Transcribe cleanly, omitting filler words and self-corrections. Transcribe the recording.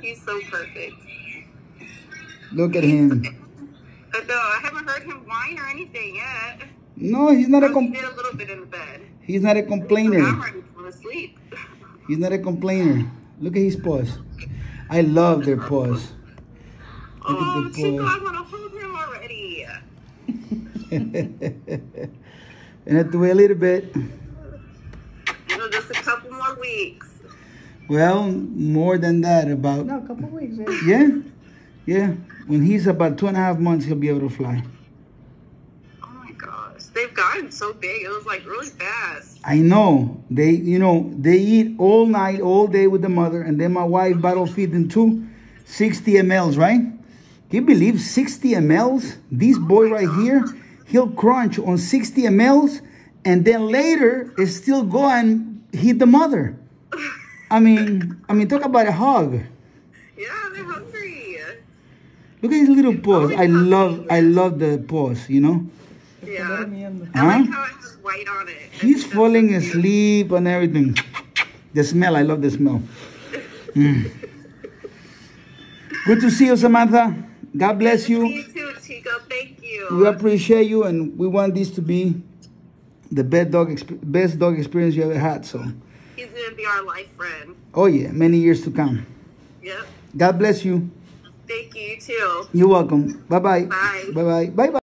He's so perfect. Look at him. But no, I haven't heard him whine or anything yet. No, he's not a complainer. He did a little bit in the bed. He's not a complainer. I'm ready to sleep. He's not a complainer. Look at his paws. I love their paws. Oh, Chico, I want to hold him already. And have to wait a little bit. You know, just a couple more weeks. Well, more than that, about... No, a couple weeks. Yeah? Yeah. When he's about 2.5 months, he'll be able to fly. Oh, my gosh. They've gotten so big. It was, like, really fast. I know. They, you know, they eat all night, all day with the mother. And then my wife bottle feed them too. 60 mLs, right? Can you believe 60 mLs? This boy right here, he'll crunch on 60 mLs, and then later, it still go and hit the mother. I mean, talk about a hug. Yeah, they're hungry. Look at his little paws. I love the paws, you know? Yeah. I like how it has white on it. He's falling asleep and everything. The smell, I love the smell. Mm. Good to see you, Samantha. God bless you. You too, Chico. Thank you. We appreciate you, and we want this to be the best dog experience you ever had. So he's gonna be our life friend. Oh yeah, many years to come. Yep. God bless you. Thank you. You too. You're welcome. Bye bye. Bye bye. Bye bye.